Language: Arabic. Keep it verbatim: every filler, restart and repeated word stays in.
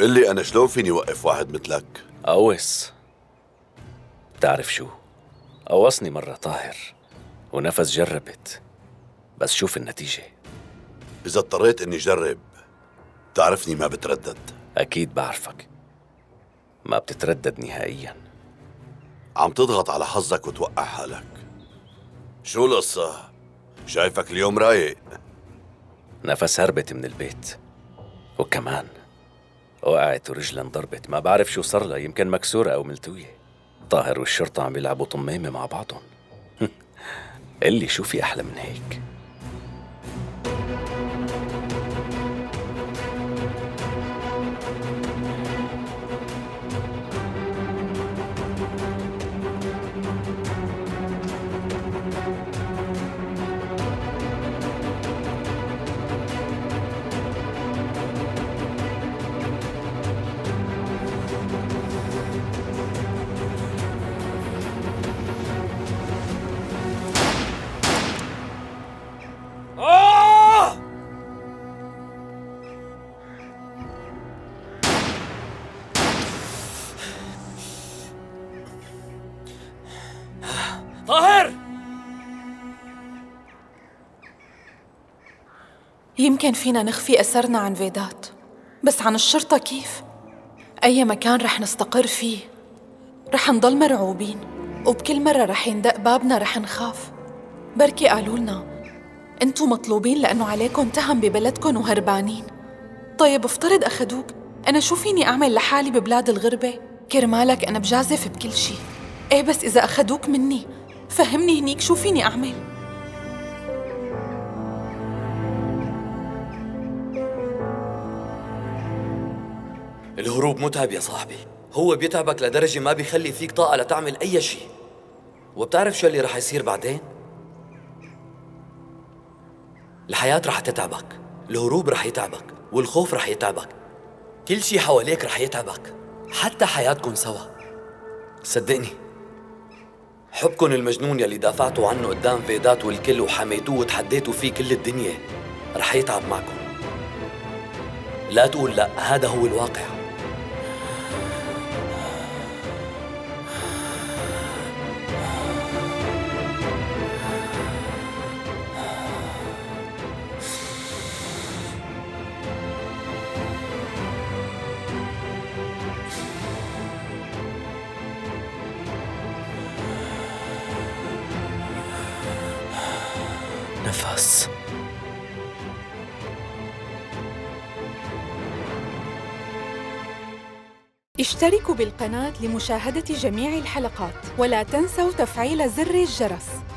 اللي أنا شلون فيني وقف واحد مثلك؟ أوس. تعرف شو؟ قوصني مرة طاهر ونفس جربت، بس شوف النتيجة. إذا اضطريت إني جرب تعرفني ما بتردد. أكيد بعرفك ما بتتردد نهائياً. عم تضغط على حظك وتوقع حالك. شو القصة؟ شايفك اليوم رايق. نفس هربت من البيت، وكمان وقعت ورجلا انضربت، ما بعرف شو صار لها، يمكن مكسورة أو ملتوية. طاهر والشرطة عم يلعبوا طمامة مع بعضهم. اللي شوفي أحلى من هيك. يمكن فينا نخفي أثرنا عن فيدات، بس عن الشرطة كيف؟ أي مكان رح نستقر فيه رح نضل مرعوبين، وبكل مرة رح يندق بابنا رح نخاف. بركي قالوا لنا أنتوا مطلوبين لأنه عليكم تهم ببلدكم وهربانين. طيب افترض أخدوك، أنا شو فيني أعمل لحالي ببلاد الغربة؟ كرمالك أنا بجازف بكل شي. إيه بس إذا أخدوك مني، فهمني هنيك شو فيني أعمل؟ الهروب متعب يا صاحبي، هو بيتعبك لدرجة ما بيخلي فيك طاقة لتعمل أي شيء. وبتعرف شو اللي رح يصير بعدين؟ الحياة رح تتعبك، الهروب رح يتعبك، والخوف رح يتعبك، كل شيء حواليك رح يتعبك، حتى حياتكم سوا. صدقني حبكم المجنون يلي دافعتوا عنه قدام فيدات والكل وحميتوه وتحديتوا فيه كل الدنيا رح يتعب معكم. لا تقول لا، هذا هو الواقع. نفس اشتركوا بالقناة لمشاهدة جميع الحلقات، ولا تنسوا تفعيل زر الجرس.